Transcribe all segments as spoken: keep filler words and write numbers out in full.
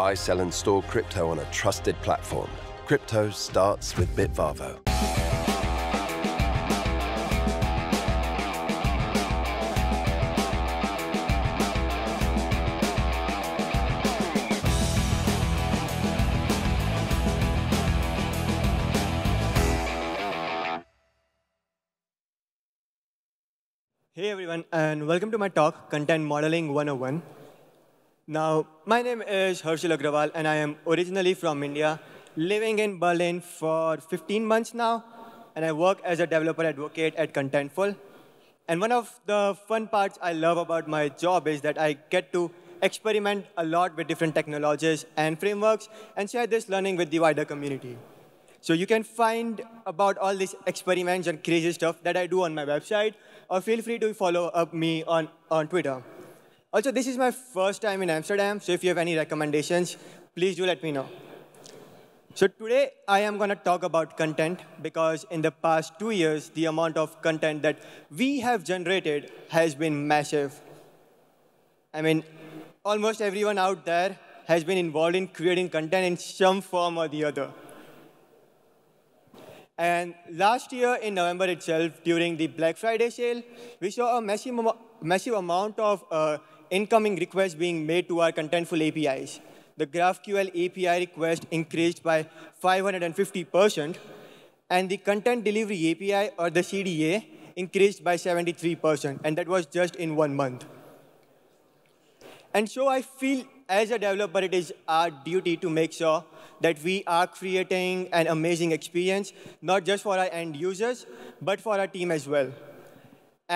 buy, sell, and store crypto on a trusted platform. Crypto starts with Bitvavo. Hey everyone, and welcome to my talk, Content Modeling one oh one. Now, my name is Harshil Agrawal, and I am originally from India, living in Berlin for fifteen months now, and I work as a developer advocate at Contentful. And one of the fun parts I love about my job is that I get to experiment a lot with different technologies and frameworks and share this learning with the wider community. So you can find about all these experiments and crazy stuff that I do on my website, or feel free to follow up me on, on Twitter. Also, this is my first time in Amsterdam, so if you have any recommendations, please do let me know. So today, I am going to talk about content, because in the past two years, the amount of content that we have generated has been massive. I mean, almost everyone out there has been involved in creating content in some form or the other. And last year, in November itself, during the Black Friday sale, we saw a massive, massive amount of uh, incoming requests being made to our Contentful A P Is. The GraphQL A P I request increased by five hundred fifty percent, and the Content Delivery A P I, or the C D A, increased by seventy-three percent, and that was just in one month. And so I feel, as a developer, it is our duty to make sure that we are creating an amazing experience, not just for our end users, but for our team as well.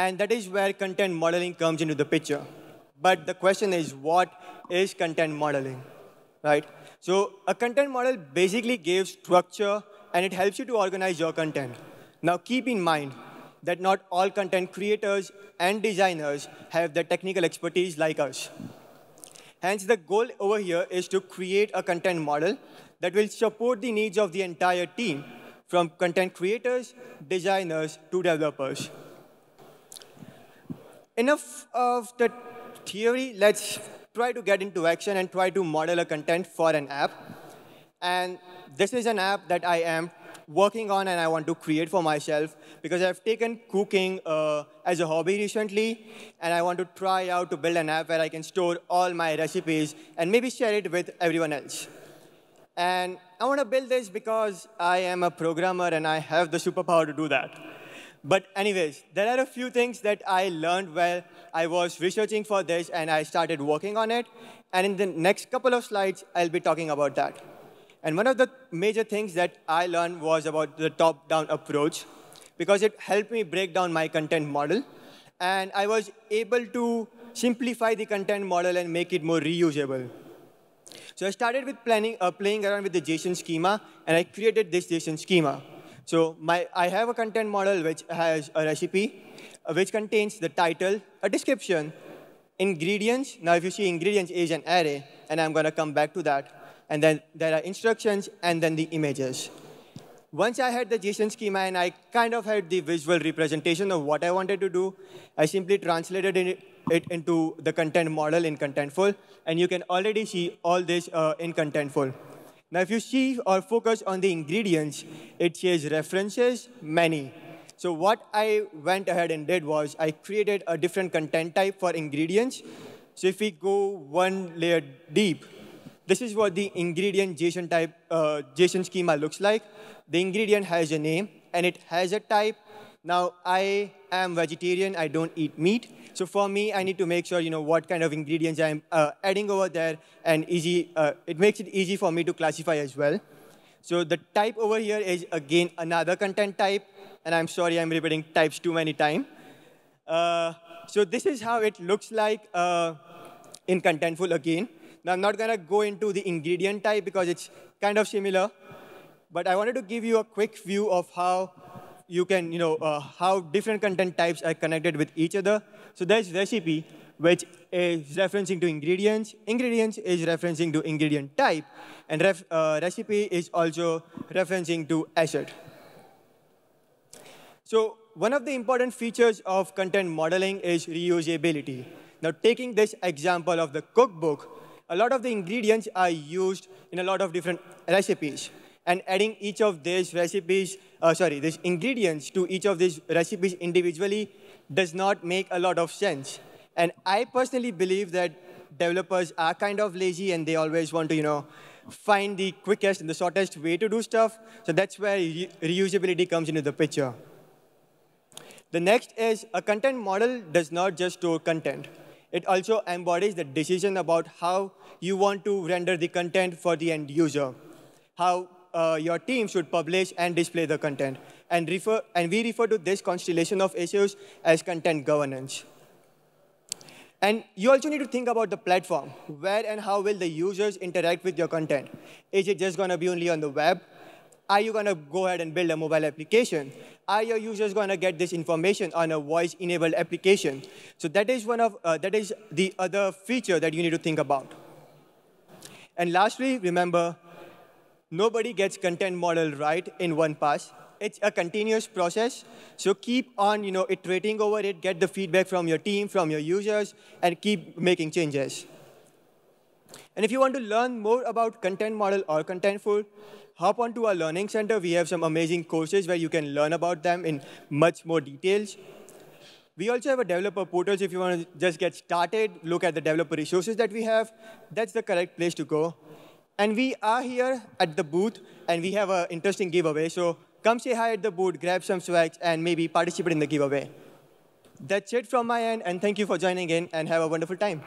And that is where content modeling comes into the picture. But the question is, what is content modeling, right? So a content model basically gives structure, and it helps you to organize your content. Now, keep in mind that not all content creators and designers have the technical expertise like us. Hence, the goal over here is to create a content model that will support the needs of the entire team, from content creators, designers, to developers. Enough of the theory. Let's try to get into action and try to model a content for an app. And this is an app that I am working on and I want to create for myself, because I've taken cooking uh, as a hobby recently, and I want to try out to build an app where I can store all my recipes and maybe share it with everyone else. And I want to build this because I am a programmer and I have the superpower to do that. But anyways, there are a few things that I learned while I was researching for this, and I started working on it. And in the next couple of slides, I'll be talking about that. And one of the major things that I learned was about the top-down approach, because it helped me break down my content model. And I was able to simplify the content model and make it more reusable. So I started with planning, uh, playing around with the JSON schema, and I created this JSON schema. So my, I have a content model which has a recipe, uh, which contains the title, a description, ingredients. Now, if you see, ingredients is an array, and I'm going to come back to that. And then there are instructions, and then the images. Once I had the JSON schema, and I kind of had the visual representation of what I wanted to do, I simply translated it into the content model in Contentful. And you can already see all this uh, in Contentful. Now, if you see or focus on the ingredients, it says references, many. So what I went ahead and did was I created a different content type for ingredients. So if we go one layer deep, this is what the ingredient JSON type uh, JSON schema looks like. The ingredient has a name, and it has a type. Now, I am vegetarian. I don't eat meat. So for me, I need to make sure you know what kind of ingredients I'm uh, adding over there, and easy. Uh, it makes it easy for me to classify as well. So the type over here is, again, another content type. And I'm sorry, I'm repeating types too many times. Uh, so this is how it looks like uh, in Contentful again. Now, I'm not going to go into the ingredient type because it's kind of similar. But I wanted to give you a quick view of how you can, you know, uh, how different content types are connected with each other. So there's recipe, which is referencing to ingredients. Ingredients is referencing to ingredient type. And ref, uh, recipe is also referencing to asset. So one of the important features of content modeling is reusability. Now, taking this example of the cookbook, a lot of the ingredients are used in a lot of different recipes. And adding each of these recipes, uh, sorry, these ingredients to each of these recipes individually does not make a lot of sense. And I personally believe that developers are kind of lazy and they always want to, you know, find the quickest and the shortest way to do stuff. So that's where re reusability comes into the picture. The next is a content model does not just store content. It also embodies the decision about how you want to render the content for the end user, how uh, your team should publish and display the content. And, refer, and we refer to this constellation of issues as content governance. And you also need to think about the platform. Where and how will the users interact with your content? Is it just going to be only on the web? Are you going to go ahead and build a mobile application? Are your users going to get this information on a voice-enabled application? So that is, one of, uh, that is the other feature that you need to think about. And lastly, remember, nobody gets content model right in one pass. It's a continuous process, so keep on, you know, iterating over it, get the feedback from your team, from your users, and keep making changes. And if you want to learn more about Content Model or Contentful, hop onto our Learning Center. We have some amazing courses where you can learn about them in much more details. We also have a developer portal, so if you want to just get started, look at the developer resources that we have. That's the correct place to go. And we are here at the booth, and we have an interesting giveaway. So come say hi at the booth, grab some swags, and maybe participate in the giveaway. That's it from my end, and thank you for joining in, and have a wonderful time.